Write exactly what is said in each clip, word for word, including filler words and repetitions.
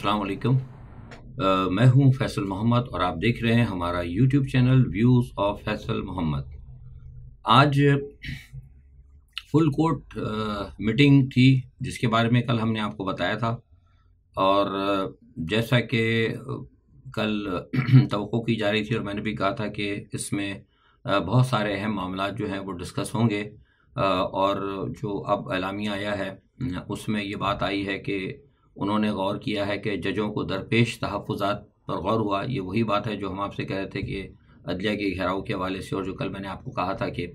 अस्सलाम वालेकुम, मैं हूं फैसल मोहम्मद और आप देख रहे हैं हमारा YouTube channel views of Faisal Mohammad. आज फुल कोर्ट मीटिंग थी जिसके बारे में कल हमने आपको बताया था, और जैसा कि कल तवक्को की जा रही थी और मैंने भी कहा था कि इसमें बहुत सारे अहम मामला जो हैं वो डिस्कस होंगे, और जो अब एलामिया आया है उसमें ये बात आई है कि उन्होंने गौर किया है कि जजों को दरपेश तहफ़ुज़ात पर गौर हुआ। ये वही बात है जो हम आपसे कह रहे थे कि अदलिया के घेराव के हवाले से, और जो कल मैंने आपको कहा था कि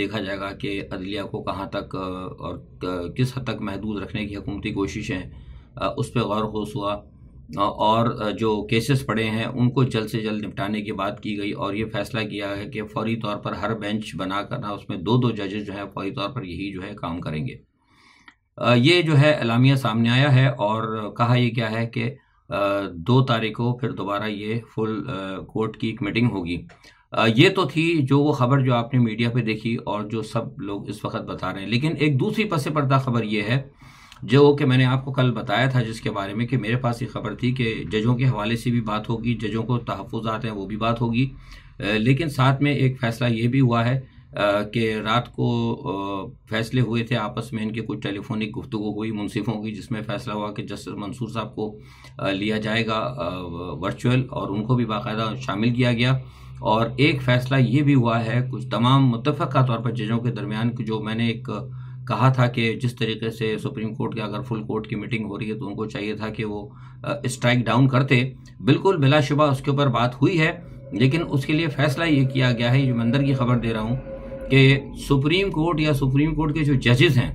देखा जाएगा कि अदलिया को कहाँ तक और किस हद तक महदूद रखने की हुकूमती कोशिशें, उस पर गौर खोस हुआ और जो केसेस पड़े हैं उनको जल्द से जल्द निपटाने की बात की गई। और ये फैसला किया है कि फ़ौरी तौर पर हर बेंच बना करना उसमें दो दो जजेस जो है फ़ौरी तौर पर यही जो है काम करेंगे। ये जो है एलामिया सामने आया है और कहा ये क्या है कि दो तारीख को फिर दोबारा ये फुल कोर्ट की एक मीटिंग होगी। ये तो थी जो वो ख़बर जो आपने मीडिया पे देखी और जो सब लोग इस वक्त बता रहे हैं, लेकिन एक दूसरी पसे पर्दा ख़बर ये है जो कि मैंने आपको कल बताया था, जिसके बारे में कि मेरे पास ये ख़बर थी कि जजों के हवाले से भी बात होगी, जजों को तहफ़ुज़ात हैं वो भी बात होगी, लेकिन साथ में एक फ़ैसला ये भी हुआ है कि रात को फैसले हुए थे आपस में, इनके कुछ टेलीफोनिक गुफ्तगू हुई मुंसिफों की, जिसमें फ़ैसला हुआ कि जस्टिस मंसूर साहब को लिया जाएगा वर्चुअल और उनको भी बाकायदा शामिल किया गया। और एक फ़ैसला ये भी हुआ है कुछ तमाम मुत्तफ़क़ा तौर पर जजों के दरमियान, जो मैंने एक कहा था कि जिस तरीके से सुप्रीम कोर्ट के अगर फुल कोर्ट की मीटिंग हो रही है तो उनको चाहिए था कि वो स्ट्राइक डाउन करते। बिल्कुल बिलाशुबा उसके ऊपर बात हुई है, लेकिन उसके लिए फ़ैसला ये किया गया है, जो मैं अंदर की खबर दे रहा हूँ, कि सुप्रीम कोर्ट या सुप्रीम कोर्ट के जो जजेस हैं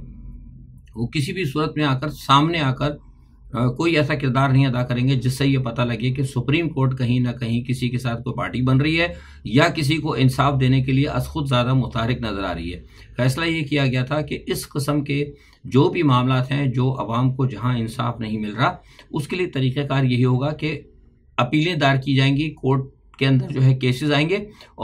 वो किसी भी सूरत में आकर सामने आकर कोई ऐसा किरदार नहीं अदा करेंगे जिससे ये पता लगे कि सुप्रीम कोर्ट कहीं ना कहीं किसी के साथ कोई पार्टी बन रही है या किसी को इंसाफ देने के लिए अस खुद ज़्यादा मुतहरिक नज़र आ रही है। फैसला ये किया गया था कि इस किस्म के जो भी मामलात हैं जो अवाम को जहां इंसाफ नहीं मिल रहा, उसके लिए तरीक़ाकार यही होगा कि अपीलें दायर की जाएंगी, कोर्ट के अंदर जो है केसेस आएंगे,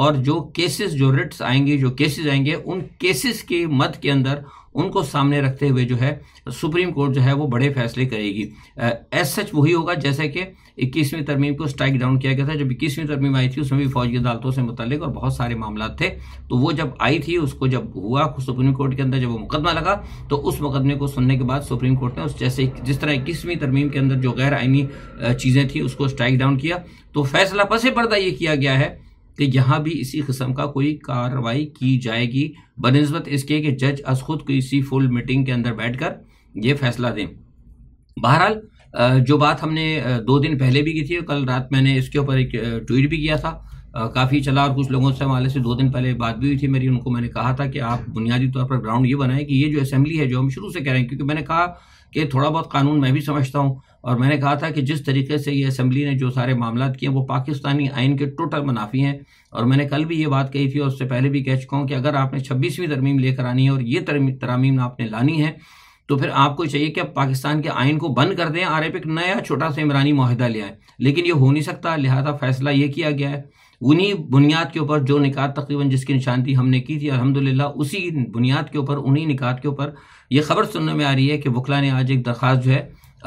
और जो केसेस जो रिट्स आएंगे जो केसेस आएंगे उन केसेस के मद के अंदर उनको सामने रखते हुए जो है सुप्रीम कोर्ट जो है वो बड़े फैसले करेगी। एज सच वही होगा जैसे कि इक्कीसवीं तरमीम को स्ट्राइक डाउन किया गया था। जब इक्कीसवीं तरमीम आई थी उसमें भी फौजी अदालतों से मुतल्लिक और बहुत सारे मामला थे, तो वो जब आई थी उसको जब हुआ सुप्रीम कोर्ट के अंदर जब वो मुकदमा लगा तो उस मुकदमे को सुनने के बाद सुप्रीम कोर्ट ने उस जैसे जिस तरह इक्कीसवीं तरमीम के अंदर जो गैर आइनी चीज़ें थी उसको स्ट्राइक डाउन किया। तो फैसला पसे पर्दा ये किया गया है कि यहाँ भी इसी किस्म का कोई कार्रवाई की जाएगी, बनस्बत इसके कि जज अस खुद को इसी फुल मीटिंग के अंदर बैठकर ये फैसला दें। बहरहाल जो बात हमने दो दिन पहले भी की थी, कल रात मैंने इसके ऊपर एक ट्वीट भी किया था, काफ़ी चला और कुछ लोगों से हवाले से दो दिन पहले बात भी हुई थी मेरी, उनको मैंने कहा था कि आप बुनियादी तौर पर ग्राउंड ये बनाएं कि ये जो असेंबली है जो हम शुरू से कह रहे हैं, क्योंकि मैंने कहा कि थोड़ा बहुत कानून मैं भी समझता हूँ, और मैंने कहा था कि जिस तरीके से ये असेंबली ने जो सारे मामला किए वो पाकिस्तानी आइन के टोटल मुनाफी हैं। और मैंने कल भी ये बात कही थी और उससे पहले भी कह चुका हूँ कि अगर आपने छब्बीसवीं तरमीम लेकर आनी है और ये तरामीम आपने लानी है तो फिर आपको चाहिए कि आप पाकिस्तान के आइन को बंद कर दें, आर एफ एक नया छोटा सा इमरानी माहिदा ले आएँ, लेकिन ये हो नहीं सकता। लिहाजा फैसला ये किया गया है उन्हीं बुनियाद के ऊपर जो निकात तकरीबन जिसकी निशानदी हमने की थी, अल्हम्दुलिल्लाह उसी बुनियाद के ऊपर उन्हीं निकात के ऊपर ये खबर सुनने में आ रही है कि वकला ने आज एक दरख्वास्त जो है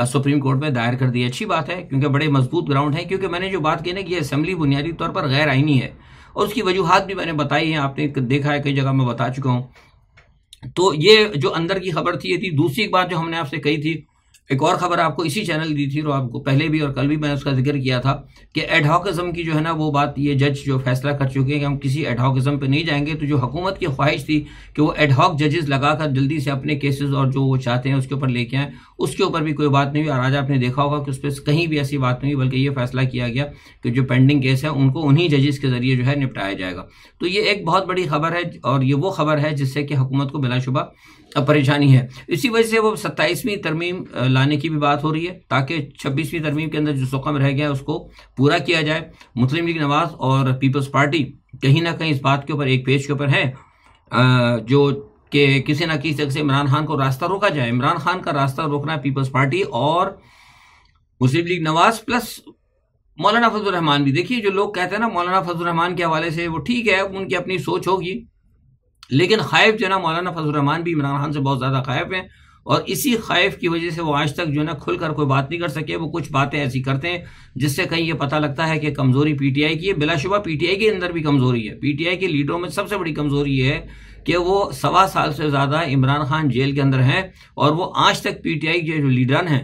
सुप्रीम कोर्ट में दायर कर दी। अच्छी बात है क्योंकि बड़े मजबूत ग्राउंड है, क्योंकि मैंने जो बात की ना कि यह असम्बली बुनियादी तौर पर गैर आइनी है और उसकी वजूहत भी मैंने बताई हैं, आपने देखा है कई जगह मैं बता चुका हूँ। तो ये जो अंदर की खबर थी ये थी। दूसरी एक बात जो हमने आपसे कही थी, एक और ख़बर आपको इसी चैनल दी थी और आपको पहले भी और कल भी मैंने उसका जिक्र किया था कि एडहॉकिज़म की जो है ना वो बात ये जज जो फैसला कर चुके हैं कि हम किसी एडहॉकिज़म पे नहीं जाएंगे। तो जो हुकूमत की ख्वाहिश थी कि वो एडहॉक जजेस लगाकर जल्दी से अपने केसेस और जो वो चाहते हैं उसके ऊपर लेके आएँ, उसके ऊपर भी कोई बात नहीं हुई। और आज आपने देखा होगा कि उस पर कहीं भी ऐसी बात नहीं हुई, बल्कि ये फैसला किया गया कि जो पेंडिंग केस है उनको उन्हीं जजेस के ज़रिए जो है निपटाया जाएगा। तो ये एक बहुत बड़ी खबर है और ये वो खबर है जिससे कि हुकूमत को बिलाशुबा परेशानी है। इसी वजह से वो सत्ताईसवीं तरमीम लाने की भी बात हो रही है ताकि छब्बीसवीं तरमीम के अंदर जो सुकम रह गया है उसको पूरा किया जाए। मुस्लिम लीग नवाज और पीपल्स पार्टी कहीं ना कहीं इस बात के ऊपर एक पेज के ऊपर है जो कि किसी ना किसी तरह से इमरान खान को रास्ता रोका जाए। इमरान खान का रास्ता रोकना पीपल्स पार्टी और मुस्लिम लीग नवाज प्लस मौलाना फजलुर रहमान भी। देखिए जो लोग कहते हैं ना मौलाना फजलुर रहमान के हवाले से, वो ठीक है उनकी अपनी सोच होगी, लेकिन खाइफ जो है ना मौलाना फजलुर रहमान भी इमरान खान से बहुत ज़्यादा खाइफ हैं और इसी खौफ की वजह से वो आज तक जो है ना खुलकर कोई बात नहीं कर सके। वो कुछ बातें ऐसी करते हैं जिससे कहीं ये पता लगता है कि कमज़ोरी पीटीआई की है। बिलाशुबा पीटीआई के अंदर भी कमज़ोरी है। पीटीआई के लीडरों में सबसे बड़ी कमज़ोरी ये है कि वो सवा साल से ज़्यादा इमरान खान जेल के अंदर हैं और वो आज तक पीटीआई के जो लीडर हैं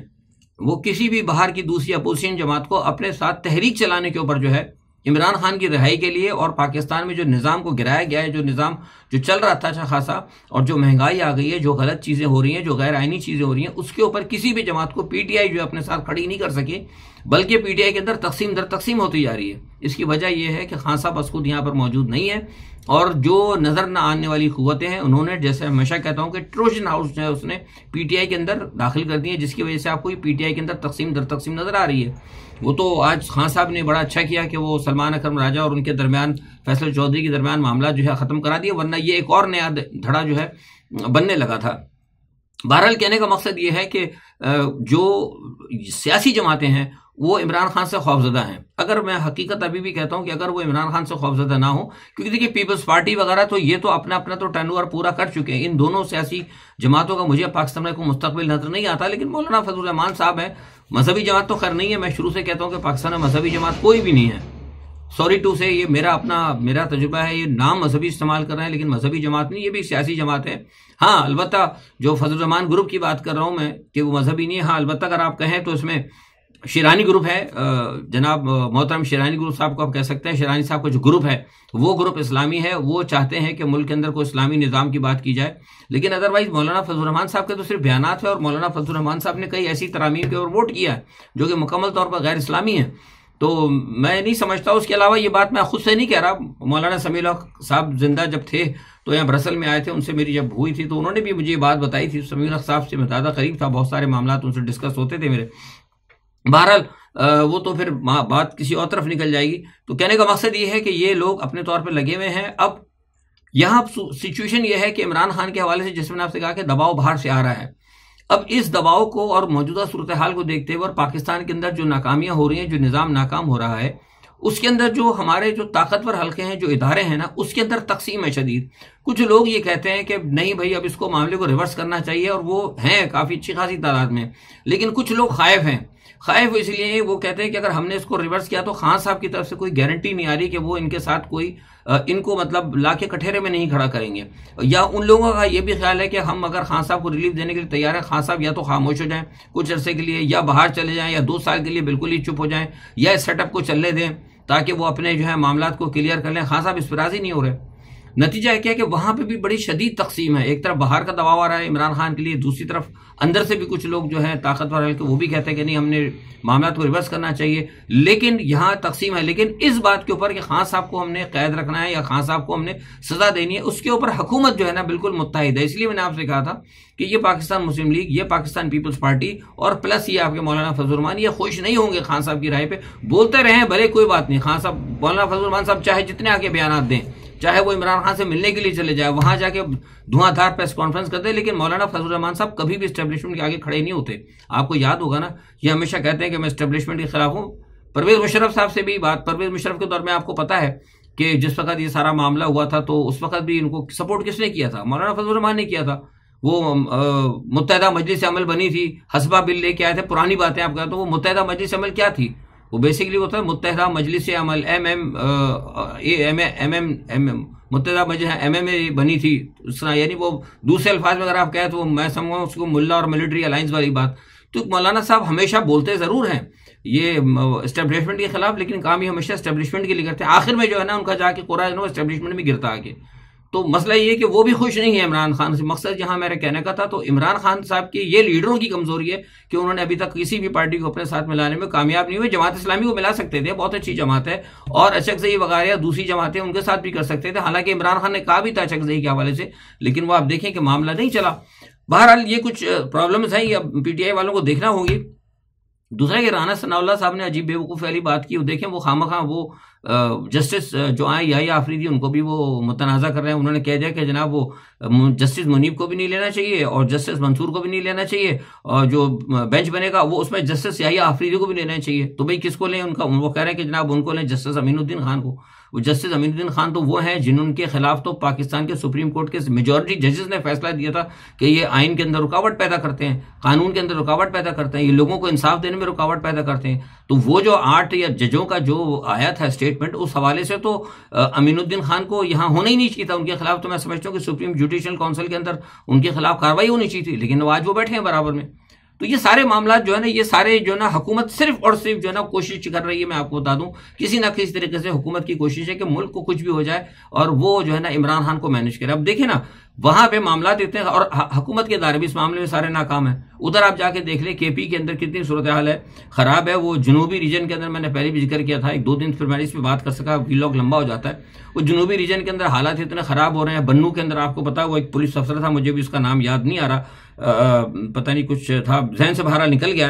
वो किसी भी बाहर की दूसरी अपोजिशन जमात को अपने साथ तहरीक चलाने के ऊपर जो है इमरान खान की रिहाई के लिए और पाकिस्तान में जो निज़ाम को गिराया गया है, जो निज़ाम जो चल रहा था अच्छा खासा और जो महंगाई आ गई है, जो गलत चीज़ें हो रही हैं, जो गैर आइनी चीज़ें हो रही हैं, उसके ऊपर किसी भी जमात को पीटीआई जो है अपने साथ खड़ी नहीं कर सकी, बल्कि पीटीआई के अंदर तकसीम दर तकसीम होती जा रही है। इसकी वजह यह है कि खान साहब असखुद यहाँ पर मौजूद नहीं है और जो नज़र न आने वाली क़ुव्वतें हैं उन्होंने, जैसे हमेशा कहता हूँ कि ट्रोजन हाउस जो है उसने पीटीआई के अंदर दाखिल कर दी है, जिसकी वजह से आपको ये पीटीआई के अंदर तकसीम दर तकसीम नज़र आ रही है। वो तो आज खान साहब ने बड़ा अच्छा किया कि वो सलमान अकरम राजा और उनके दरमियान, फैसल चौधरी के दरमियान मामला जो है ख़त्म करा दिया, वरना ये एक और नया धड़ा जो है बनने लगा था। बहरहाल कहने का मकसद ये है कि जो सियासी जमातें हैं वो इमरान खान से खौफजदा हैं। अगर मैं हकीकत अभी भी कहता हूं कि अगर वो इमरान खान से खौफजदा ना हो, क्योंकि देखिए पीपल्स पार्टी वगैरह तो ये तो अपना अपना तो टर्नओवर पूरा कर चुके हैं। इन दोनों सियासी जमातों का मुझे पाकिस्तान में कोई मुस्तकबिल नजर नहीं आता। लेकिन मौलाना फजलुर रहमान साहब हैं, मजहबी जमात तो खैर नहीं है। मैं शुरू से कहता हूँ कि पाकिस्तान में मजहबी जमात कोई भी नहीं है। सॉरी टू से, ये मेरा अपना मेरा तजुर्बा है, ये नाम मजहबी इस्तेमाल कर रहे हैं लेकिन मजहबी जमात नहीं, ये भी सियासी जमात है। हाँ अलबत्ता जो फजलुर रहमान ग्रुप की बात कर रहा हूँ मैं कि वो मजहबी नहीं है। हाँ अलबत्ता अगर आप कहें तो इसमें शिरानी ग्रुप है, जनाब मोहतरम शिरानी ग्रुप साहब को आप कह सकते हैं। शिरानी साहब का जो ग्रुप है वो ग्रुप इस्लामी है, वो चाहते हैं कि मुल्क के अंदर कोई इस्लामी निज़ाम की बात की जाए। लेकिन अदरवाइज़ मौलाना फजलुर रहमान साहब के तो सिर्फ बयान है और मौलाना फजलुर रहमान साहब ने कई ऐसी तरामीम के ओर वोट किया है जो कि मुकम्मल तौर पर गैर इस्लामी है। तो मैं नहीं समझता, उसके अलावा ये बात मैं खुद से नहीं कह रहा, मौलाना समीउल्लाह साहब जिंदा जब थे तो यहाँ ब्रसल में आए थे, उनसे मेरी जब हुई थी तो उन्होंने भी मुझे ये बात बताई थी। समीउल्लाह साहब से मैं ज़्यादा करीब था, बहुत सारे मामला उनसे डिस्कस होते थे मेरे। बहरहाल वो तो फिर बात किसी और तरफ निकल जाएगी। तो कहने का मकसद ये है कि ये लोग अपने तौर पे लगे हुए हैं। अब यहाँ सिचुएशन ये है कि इमरान खान के हवाले से जैसे मैंने आपसे कहा कि दबाव बाहर से आ रहा है। अब इस दबाव को और मौजूदा सूरत हाल को देखते हुए और पाकिस्तान के अंदर जो नाकामियाँ हो रही हैं, जो निज़ाम नाकाम हो रहा है, उसके अंदर जो हमारे जो ताकतवर हलके हैं, जो इदारे हैं ना, उसके अंदर तकसीम है शदीद। कुछ लोग ये कहते हैं कि नहीं भाई अब इसको मामले को रिवर्स करना चाहिए, और वो हैं काफ़ी अच्छी खासी तादाद में। लेकिन कुछ लोग खाइफ हैं। खाइफ इसलिए वो कहते हैं कि अगर हमने इसको रिवर्स किया तो खान साहब की तरफ से कोई गारंटी नहीं आ रही कि वो इनके साथ कोई इनको मतलब ला के कठेरे में नहीं खड़ा करेंगे। या उन लोगों का ये भी ख्याल है कि हम अगर खान साहब को रिलीफ देने के लिए तैयार हैं, खान साहब या तो खामोश हो जाएं कुछ अरसे के लिए, या बाहर चले जाएँ, या दो साल के लिए बिल्कुल ही चुप हो जाएँ, या इस सेटअप को चलने दें ताकि वो अपने जो है मामला को क्लियर कर लें। खान साहब इस पर राजी नहीं हो रहे। नतीजा क्या है कि वहाँ पे भी बड़ी शदीद तकसीम है। एक तरफ बाहर का दबाव आ रहा है इमरान खान के लिए, दूसरी तरफ अंदर से भी कुछ लोग जो है ताकतवर हल्के वो भी कहते हैं कि नहीं हमने मामला को रिवर्स करना चाहिए। लेकिन यहाँ तकसीम है। लेकिन इस बात के ऊपर कि खान साहब को हमने कैद रखना है या खान साहब को हमने सज़ा देनी है, उसके ऊपर हुकूमत जो है ना बिल्कुल मुत्तहिद है। इसलिए मैंने आपसे कहा था कि ये पाकिस्तान मुस्लिम लीग, ये पाकिस्तान पीपल्स पार्टी और प्लस ये आपके मौलाना फजलुर रहमान, ये खुश नहीं होंगे खान साहब की राय पे। बोलते रहें भले, कोई बात नहीं, खान साहब मौलाना फजलुर रहमान साहब चाहे जितने आके बयान दें, चाहे वो इमरान खान से मिलने के लिए चले जाए, वहाँ जाके धुआंधार प्रेस कॉन्फ्रेंस करते हैं, लेकिन मौलाना फजलुर रहमान साहब कभी भी इस्टेब्लिशमेंट के आगे खड़े नहीं होते। आपको याद होगा ना, ये हमेशा कहते हैं कि मैं इस्टेब्लिशमेंट के खिलाफ हूँ। परवेज़ मुशर्रफ साहब से भी बात, परवेज़ मुशर्रफ के दौर में आपको पता है कि जिस वक्त ये सारा मामला हुआ था तो उस वक्त भी इनको सपोर्ट किसने किया था? मौलाना फजलुर रहमान ने किया था। वो मुत्तहिदा मजलिस-ए-अमल बनी थी, हसबा बिल लेके आए थे, पुरानी बातें आप कहते हो। वो मुत्तहिदा मजलिस-ए-अमल क्या थी? वो बेसिकली होता है Muttahida मजलिस-ए-अमल, M M M M M M M Muttahida Majlis M M A बनी थी उस तरह, यानी वो दूसरे अल्फाज में अगर आप कहें तो मैं समझा उसको मुल्ला और मिलिट्री अलाइंस वाली बात। तो मौलाना साहब हमेशा बोलते ज़रूर हैं ये इस्टेब्लिशमेंट के खिलाफ, लेकिन काम ये हमेशा इस्टेब्लिशमेंट के लिए करते हैं। आखिर में जो है ना उनका जाके कुरान इस्टेब्लिशमेंट में गिरता आके। तो मसला ये है कि वो भी खुश नहीं है इमरान खान से। मकसद यहाँ मेरे कहने का था। तो इमरान खान साहब की ये लीडरों की कमज़ोरी है कि उन्होंने अभी तक किसी भी पार्टी को अपने साथ मिलाने में कामयाब नहीं हुए। जमात इस्लामी को मिला सकते थे, बहुत अच्छी जमात है, और अचकज़ई वगैरह दूसरी जमातें उनके साथ भी कर सकते थे। हालांकि इमरान खान ने कहा भी था अचकज़ई के हवाले से, लेकिन वो आप देखें कि मामला नहीं चला। बहरहाल ये कुछ प्रॉब्लम्स हैं, ये अब पी टी आई वालों को देखना होगी। दूसरा ये राना सनाउल्लाह साहब ने अजीब बेवकूफ़ वाली बात की। वो देखें वो खामखा वो जस्टिस जो आए याह्या आफरीदी उनको भी वो मुतनाज़ा कर रहे हैं। उन्होंने कह दिया कि जनाब वो जस्टिस मुनीब को भी नहीं लेना चाहिए और जस्टिस मंसूर को भी नहीं लेना चाहिए, और जो बेंच बनेगा वो उसमें जस्टिस याह्या आफरीदी को भी लेना चाहिए। तो भाई किसको लें उनका? वो कह रहे हैं कि जनाब उनको लें जस्टिस अमीनुद्दीन खान को। जस्टिस अमीनुद्दीन खान तो वो हैं जिनके खिलाफ तो पाकिस्तान के सुप्रीम कोर्ट के मेजॉरिटी जजेस ने फैसला दिया था कि ये आइन के अंदर रुकावट पैदा करते हैं, कानून के अंदर रुकावट पैदा करते हैं, ये लोगों को इंसाफ देने में रुकावट पैदा करते हैं। तो वो जो आठ या जजों का जो आया था स्टेटमेंट, उस हवाले से तो अमीनुद्दीन खान को यहाँ होना ही नहीं चाहिए था। उनके खिलाफ तो मैं समझता हूँ कि सुप्रीम जुडिशल काउंसिल के अंदर उनके खिलाफ कार्रवाई होनी चाहिए थी, लेकिन आज वो बैठे हैं बराबर में। तो ये सारे मामला जो है ना, ये सारे जो है ना हुकूमत सिर्फ और सिर्फ जो है ना कोशिश कर रही है, मैं आपको बता दूं, किसी ना किसी तरीके से हुकूमत की कोशिश है कि मुल्क को कुछ भी हो जाए और वो जो है ना इमरान खान को मैनेज करे। अब देखिए ना, वहां पे मामला देते हैं और हुकूमत के दायरे भी इस मामले में सारे नाकाम है। उधर आप जाके देख लें, केपी के अंदर कितनी सूरत हाल है, खराब है। वो जनूबी रीजन के अंदर मैंने पहले भी जिक्र किया था, एक दो दिन फिर मैंने इस पर बात कर सका, व्लॉग लंबा हो जाता है। वो जनूबी रीजन के अंदर हालात इतने खराब हो रहे हैं। बन्नू के अंदर आपको पता है वो एक पुलिस अफसर था, मुझे भी उसका नाम याद नहीं आ रहा, आ, पता नहीं कुछ था, जहन से बाहर निकल गया।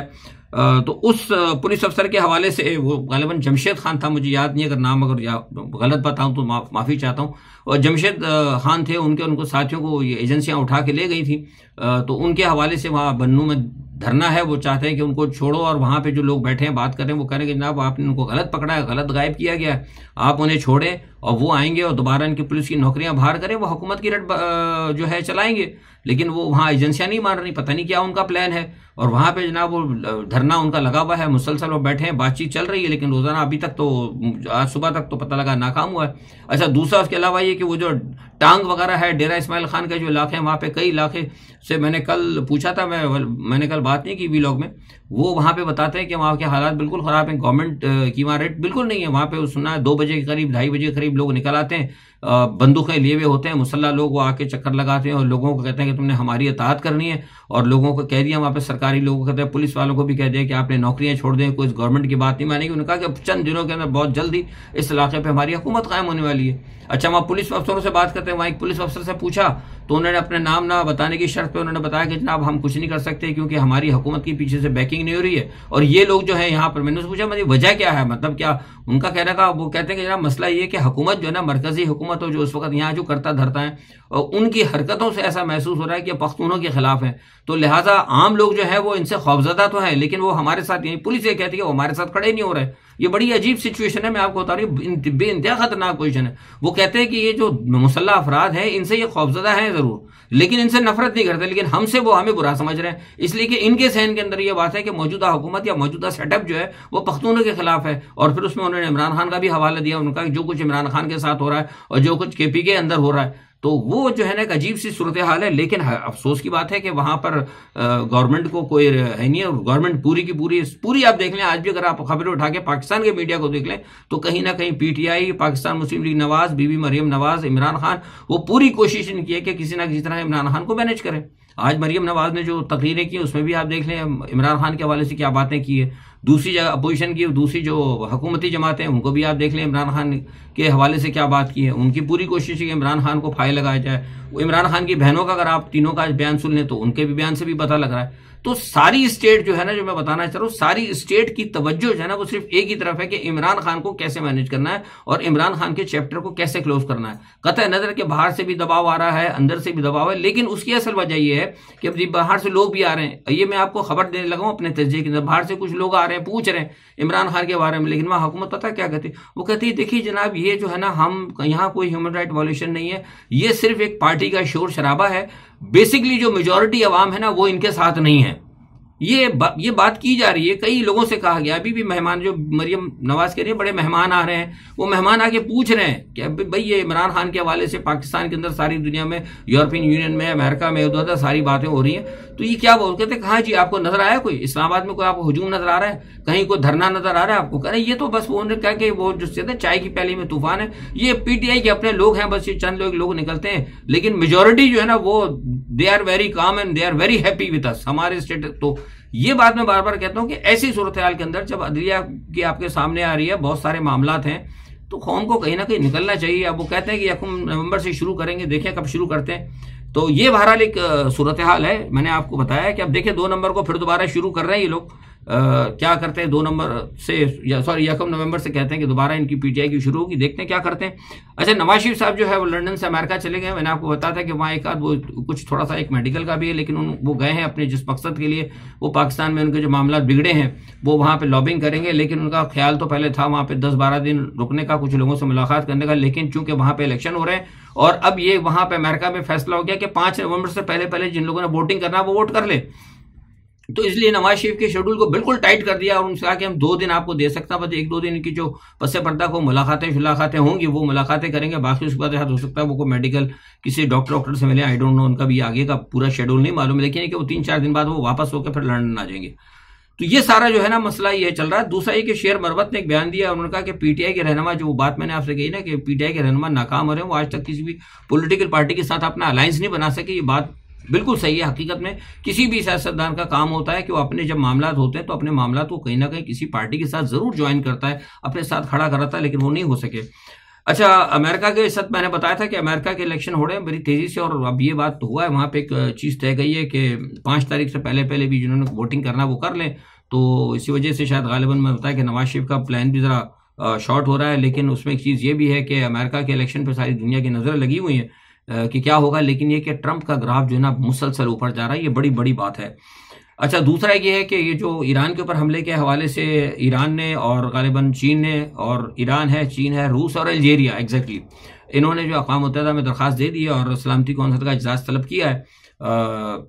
आ, तो उस पुलिस अफसर के हवाले से वो गालिबन जमशेद खान था, मुझे याद नहीं, अगर नाम अगर या गलत बताऊँ तो माफ, माफ़ी चाहता हूँ। और जमशेद खान थे, उनके उनको साथियों को ये एजेंसियाँ उठा के ले गई थी। आ, तो उनके हवाले से वहाँ बन्नू में धरना है, वो चाहते हैं कि उनको छोड़ो और वहाँ पे जो लोग बैठे हैं बात करें वो करें कि जनाब आपने उनको गलत पकड़ा है, गलत गायब किया गया है, आप उन्हें छोड़ें और वो आएंगे और दोबारा इनकी पुलिस की नौकरियां बाहर करें, वो हुकूमत की रट जो है चलाएंगे। लेकिन वो वहाँ एजेंसियाँ नहीं मान रही, पता नहीं क्या उनका प्लान है। और वहाँ पे जनाब वो धरना उनका लगा हुआ है, मुसलसल वो बैठे हैं, बातचीत चल रही है, लेकिन रोज़ाना अभी तक तो आज सुबह तक तो पता लगा नाकाम हुआ है। अच्छा, दूसरा उसके अलावा ये कि वो जो टांग वगैरह है, डेरा इस्माइल खान के जो इलाके हैं, वहाँ पे कई इलाके से मैंने कल पूछा था, मैं मैंने कल बात नहीं की व्लॉग में, वो वहाँ पे बताते हैं कि वहाँ के हालात बिल्कुल ख़राब हैं, गवर्नमेंट की वहाँ रेट बिल्कुल नहीं है। वहाँ पे सुना है दो बजे के करीब, ढाई बजे के करीब लोग निकल आते हैं, बंदूकें लिए हुए होते हैं, मुसल्ला लोग वो आके चक्कर लगाते हैं और लोगों को कहते हैं कि तुमने हमारी इताअत करनी है, और लोगों को कह दिया वहाँ पर सरकारी लोगों को कहते हैं, पुलिस वालों को भी कह दिया कि आपने नौकरियाँ छोड़ दें, कोई गवर्नमेंट की बात नहीं मानेगी। उन्होंने कहा कि चंद दिनों के अंदर बहुत जल्दी इस इलाके पर हमारी हुकूमत कायम होने वाली है। अच्छा, वहाँ पुलिस अफसरों से बात करते हैं, वहाँ एक पुलिस अफसर से पूछा तो उन्होंने अपने नाम ना बताने की शर्त पे उन्होंने बताया कि जनाब हम कुछ नहीं कर सकते क्योंकि हमारी हुकूमत की पीछे से बैकिंग नहीं हो रही है। और ये लोग जो है यहाँ पर, मैंने पूछा मतलब वजह क्या है, मतलब क्या उनका कहना का, वो कहते हैं कि जनाब मसला ये है कि हुकूमत जो है ना, मरकजी हुकूमत हो जो उस वक्त यहाँ जो करता धरता है, और उनकी हरकतों से ऐसा महसूस हो रहा है कि पख्तूनों के खिलाफ है। तो लिहाजा आम लोग जो है वो इनसे खौफजदा तो है, लेकिन वो हमारे साथ, यही पुलिस ये कहती है वो हमारे साथ खड़े नहीं हो रहे। ये बड़ी अजीब सिचुएशन है, मैं आपको बता रही हूँ, बे इंतहा खतरनाक पोजिशन है। वो कहते हैं कि ये जो मुसल्ला अफराद है इनसे ये खौफजदा है जरूर, लेकिन इनसे नफरत नहीं करते, लेकिन हमसे वो हमें बुरा समझ रहे हैं, इसलिए कि इनके सहन के अंदर ये बात है कि मौजूदा हुकूमत या मौजूदा सेटअप जो है वो पख्तूनों के खिलाफ है। और फिर उसमें उन्होंने इमरान खान का भी हवाला दिया, उनका जो कुछ इमरान खान के साथ हो रहा है और जो कुछ केपी के अंदर हो रहा है, तो वो जो है ना एक अजीब सी सूरत हाल है। लेकिन अफसोस की बात है कि वहाँ पर गवर्नमेंट को कोई है नहीं, और गवर्नमेंट पूरी की पूरी पूरी आप देख लें, आज भी अगर आप खबरें उठा के पाकिस्तान के मीडिया को देख लें तो कहीं ना कहीं पीटीआई, पाकिस्तान मुस्लिम लीग नवाज, बीबी मरीम नवाज, इमरान खान, वो पूरी कोशिश इनकी है कि किसी ना किसी तरह इमरान खान को मैनेज करें। आज मरीम नवाज ने जो तकरीरें की उसमें भी आप देख लें इमरान खान के हवाले से क्या बातें की है। दूसरी जगह अपोजिशन की, दूसरी जो हुकूमती जमातें हैं उनको भी आप देख लें इमरान खान के हवाले से क्या बात की है। उनकी पूरी कोशिश है कि इमरान खान को फाइल लगाया जाए। इमरान खान की बहनों का अगर आप तीनों का बयान सुन लें तो उनके भी बयान से भी पता लग रहा है। तो सारी स्टेट जो है ना, जो मैं बताना चाह रहा हूँ, सारी स्टेट की तवज्जो जो है ना वो सिर्फ एक ही तरफ है कि इमरान खान को कैसे मैनेज करना है और इमरान खान के चैप्टर को कैसे क्लोज करना है। कतई नज़र के बाहर से भी दबाव आ रहा है, अंदर से भी दबाव है, लेकिन उसकी असल वजह यह है कि बाहर से लोग भी आ रहे हैं। ये मैं आपको खबर देने लगा हूँ अपने तस्जीक के अंदर, बाहर से कुछ लोग आ रहे हैं, पूछ रहे हैं इमरान खान के बारे में, लेकिन वहाँ हुकूमत पता क्या कहती है, वो कहती है देखिए जनाब ये जो है ना, हम यहाँ कोई ह्यूमन राइट वायलेशन नहीं है, ये सिर्फ एक पार्टी का शोर शराबा है, बेसिकली जो मेजॉरिटी अवाम है ना वो इनके साथ नहीं है। ये बा, ये बात की जा रही है, कई लोगों से कहा गया। अभी भी मेहमान जो मरियम नवाज कह रही है, बड़े मेहमान आ रहे हैं, वो मेहमान आके पूछ रहे हैं कि भाई ये इमरान खान के हवाले से पाकिस्तान के अंदर, सारी दुनिया में, यूरोपियन यूनियन में, अमेरिका में, उधर सारी बातें हो रही हैं, तो ये क्या बोल कहते हैं। हाँ जी, आपको नजर आया कोई इस्लामाबाद में कोई आपको हुजूम नजर आ रहा है, कहीं कोई धरना नजर आ रहा है आपको? कह रहे ये तो बस वो कह के वो जो कहते हैं चाय की प्याली में तूफान है, ये पीटीआई के अपने लोग हैं, बस ये चंद लोग लोग निकलते हैं, लेकिन मेजोरिटी जो है ना वो they are very calm and they are very happy with us, हमारे स्टेट। तो ये बात मैं बार बार कहता हूं कि ऐसी सूरत हाल के अंदर जब अदलिया की आपके सामने आ रही है, बहुत सारे मामलात हैं, तो कौम को कहीं ना कहीं निकलना चाहिए। अब वो कहते हैं कि यकुम नवंबर से शुरू करेंगे, देखें कब शुरू करते हैं। तो ये बहरहाल एक सूरत हाल है, मैंने आपको बताया कि अब देखिए दो नंबर को फिर दोबारा शुरू कर रहे हैं ये लोग, आ, क्या करते हैं, दो नंबर से या सॉरी यकम नवंबर से कहते हैं कि दोबारा इनकी पीटीआई की शुरू होगी, देखते हैं क्या करते हैं। अच्छा, नवाज शरीफ साहब जो है वो लंदन से अमेरिका चले गए, मैंने आपको बताया था कि वहाँ एक आध वो कुछ थोड़ा सा एक मेडिकल का भी है, लेकिन उन वो गए हैं अपने जिस मकसद के लिए, वो पाकिस्तान में उनके जो मामला बिगड़े हैं वो वहाँ पर लॉबिंग करेंगे, लेकिन उनका ख्याल तो पहले था वहाँ पर दस बारह दिन रुकने का, कुछ लोगों से मुलाकात करने का, लेकिन चूंकि वहाँ पर इलेक्शन हो रहे हैं और अब ये वहाँ पर अमेरिका में फैसला हो गया कि पाँच नवंबर से पहले पहले जिन लोगों ने वोटिंग करना है वो वोट कर ले, तो इसलिए नवाज शरीफ के शेड्यूल को बिल्कुल टाइट कर दिया और उनसे कहा कि हम दो दिन आपको दे सकता हैं, बस एक दो दिन की जो पसे पर्दा को मुलाकातें शुलाकातें होंगी वो मुलाकातें करेंगे, बाकी उसके बाद हो सकता है वो कोई मेडिकल किसी डॉक्टर डॉक्टर से मिले, आई डोंट नो उनका भी आगे का पूरा शेड्यूल नहीं मालूम, लेकिन कि वो तीन चार दिन बाद वो वापस होकर फिर लंडन आ जाएंगे। तो ये सारा जो है ना मसला ये चल रहा है। दूसरा ये कि शेर मरवत ने एक बयान दिया, उन्होंने कहा कि पीटीआई के रहनुमा, जो बात मैंने आपसे कही ना कि पीटीआई के रहनुमा नाकाम हो रहे हैं, वो आज तक किसी भी पोलिटिकल पार्टी के साथ अपना अलायंस नहीं बना सके, ये बात बिल्कुल सही है। हकीकत में किसी भी सियासतदान का काम होता है कि वो अपने जब मामलात होते हैं तो अपने मामलात को कहीं ना कहीं किसी पार्टी के साथ ज़रूर ज्वाइन करता है, अपने साथ खड़ा कराता है, लेकिन वो नहीं हो सके। अच्छा, अमेरिका के साथ मैंने बताया था कि अमेरिका के इलेक्शन हो रहे हैं बड़ी तेज़ी से, और अब ये बात हुआ है वहाँ पे एक चीज़ तय गई है कि पाँच तारीख से पहले पहले भी जिन्होंने वोटिंग करना वो कर लें, तो इसी वजह से शायद गालिबन मैं बताया कि नवाज शरीफ का प्लान भी ज़रा शॉर्ट हो रहा है, लेकिन उसमें एक चीज़ ये भी है कि अमेरिका के इलेक्शन पर सारी दुनिया की नज़र लगी हुई है कि क्या होगा, लेकिन ये कि ट्रंप का ग्राफ जो है ना मुसलसल ऊपर जा रहा है, ये बड़ी बड़ी बात है। अच्छा, दूसरा ये है कि ये जो ईरान के ऊपर हमले के हवाले से ईरान ने और गालिबन चीन ने, और ईरान है, चीन है, रूस और अल्जीरिया एग्जैक्टली exactly, इन्होंने जो अक़वाम मुत्तहिदा में दरख्वास्त दे दी है और सलामती कौंसल का इजलास तलब किया है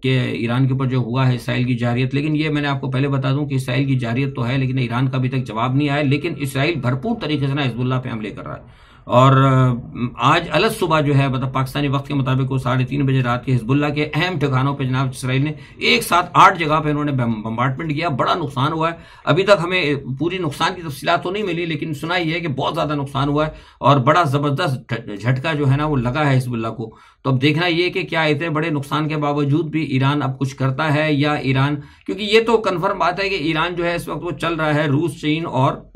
कि ईरान के ऊपर जो हुआ है इसराइल की जारियत, लेकिन ये मैंने आपको पहले बता दूं कि इसराइल की जारियत तो है लेकिन ईरान का अभी तक जवाब नहीं आया, लेकिन इसराइल भरपूर तरीके से ना हिजबुल्लाह पे हमले कर रहा है। और आज अलग सुबह जो है मतलब पाकिस्तानी वक्त के मुताबिक वो साढ़े तीन बजे रात के हिजबुल्लाह के अहम ठिकानों पे जनाब इसराइल ने एक साथ आठ जगह पे इन्होंने बम्बार्टमेंट किया, बड़ा नुकसान हुआ है। अभी तक हमें पूरी नुकसान की तफसीलात तो नहीं मिली, लेकिन सुना ही है कि बहुत ज़्यादा नुकसान हुआ है और बड़ा ज़बरदस्त झटका जो है ना वो लगा है हिजबुल्लाह को। तो अब देखना ये कि क्या इतने बड़े नुकसान के बावजूद भी ईरान अब कुछ करता है या ईरान, क्योंकि ये तो कन्फर्म बात है कि ईरान जो है इस वक्त वो चल रहा है रूस, चीन और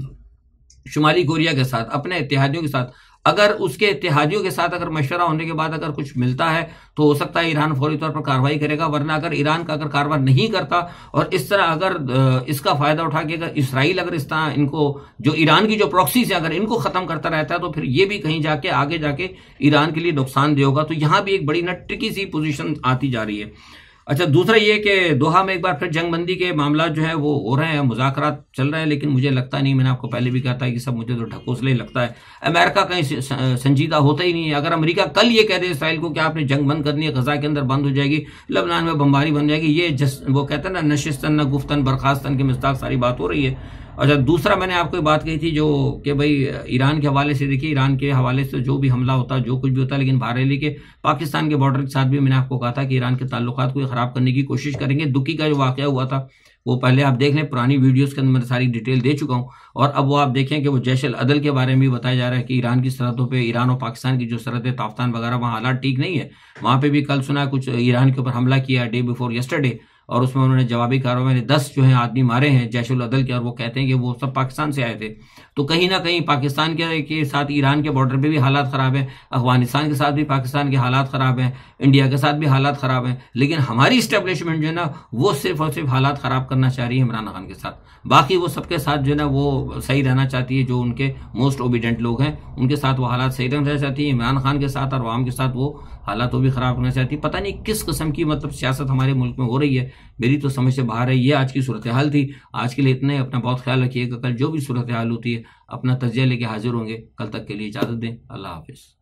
शुमाली कोरिया के साथ, अपने इतिहादियों के साथ। अगर उसके इतिहादियों के साथ अगर मशवरा होने के बाद अगर कुछ मिलता है तो हो सकता है ईरान फौरी तौर पर कार्रवाई करेगा, वरना अगर ईरान का अगर कार्रवाई नहीं करता और इस तरह अगर इसका फ़ायदा उठा के अगर इसराइल अगर इस तरह इनको जो ईरान की जो प्रॉक्सीज है अगर इनको ख़त्म करता रहता है तो फिर ये भी कहीं जाके आगे जाके ईरान के लिए नुकसानदेह होगा। तो यहाँ भी एक बड़ी ना ट्रिकी सी पोजिशन आती जा रही है। अच्छा, दूसरा ये कि दोहा में एक बार फिर जंगबंदी के मामला जो है वो हो रहे हैं, मुज़ाकरात चल रहे हैं, लेकिन मुझे लगता नहीं, मैंने आपको पहले भी कहा था कि सब मुझे तो ढकोसले ही लगता है, अमेरिका कहीं संजीदा होता ही नहीं है। अगर अमेरिका कल ये कह दे इसराइल को कि आपने जंग बंद करनी है, गजा के अंदर बंद हो जाएगी, लबनान में बमबारी बन जाएगी, ये जस वो कहते हैं ना नशिस्तन न गुफ्तन बर्खास्तन के मिस्ताक सारी बात हो रही है। अच्छा, दूसरा मैंने आपको एक बात कही थी जो कि भाई ईरान के हवाले से, देखिए ईरान के हवाले से जो भी हमला होता है जो कुछ भी होता है, लेकिन बहरहाल के पाकिस्तान के बॉर्डर के साथ भी मैंने आपको कहा था कि ईरान के ताल्लुकात को ख़राब करने की कोशिश करेंगे। दुक्की का जो वाक़या हुआ था वो पहले आप देख लें, पुरानी वीडियोस के अंदर मैं सारी डिटेल दे चुका हूँ, और अब वो आप देखें कि वो जैश-ए-अदल के बारे में भी बताया जा रहा है कि ईरान की सरहदों पे, ईरान और पाकिस्तान की जो सरहद है ताफ्तान वगैरह, वहाँ हालात ठीक नहीं है। वहाँ पे भी कल सुना कुछ ईरान के ऊपर हमला किया डे बिफोर येस्टरडे और उसमें उन्होंने जवाबी कार्रवाई में दस जो है आदमी मारे हैं जैश-ए-अदल के, और वो कहते हैं कि वो सब पाकिस्तान से आए थे। तो कहीं ना कहीं पाकिस्तान के के साथ ईरान के बॉर्डर पे भी हालात ख़राब हैं, अफगानिस्तान के साथ भी पाकिस्तान के हालात ख़राब हैं, इंडिया के साथ भी हालात ख़राब हैं, लेकिन हमारी इस्टेब्लिशमेंट जो है ना वो सिर्फ और सिर्फ हालात ख़राब करना चाह रही है इमरान खान के साथ, बाकी वो सबके साथ जो है ना वो सही रहना चाहती है, जो उनके मोस्ट ओबीडेंट लोग हैं उनके साथ वो हालात सही रहना चाहती है, इमरान खान के साथ और आवाम के साथ वो हालात वो भी ख़राब करना चाहती है। पता नहीं किस किस्म की मतलब सियासत हमारे मुल्क में हो रही है, मेरी तो समझ से बाहर है। ये आज की सूरत हाल थी, आज के लिए इतने, अपना बहुत ख्याल रखिएगा, कल जो भी सूरत हाल होती है अपना तजज़िया लेके हाजिर होंगे, कल तक के लिए इजाज़त दें, अल्लाह हाफ़िज़।